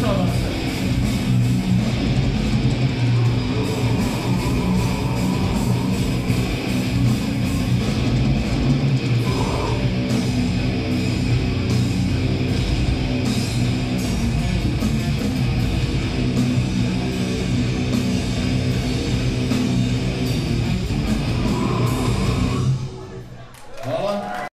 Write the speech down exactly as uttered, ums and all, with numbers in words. Minnesota.